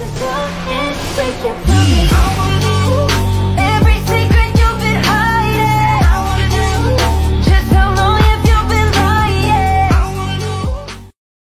The darkness break your promise.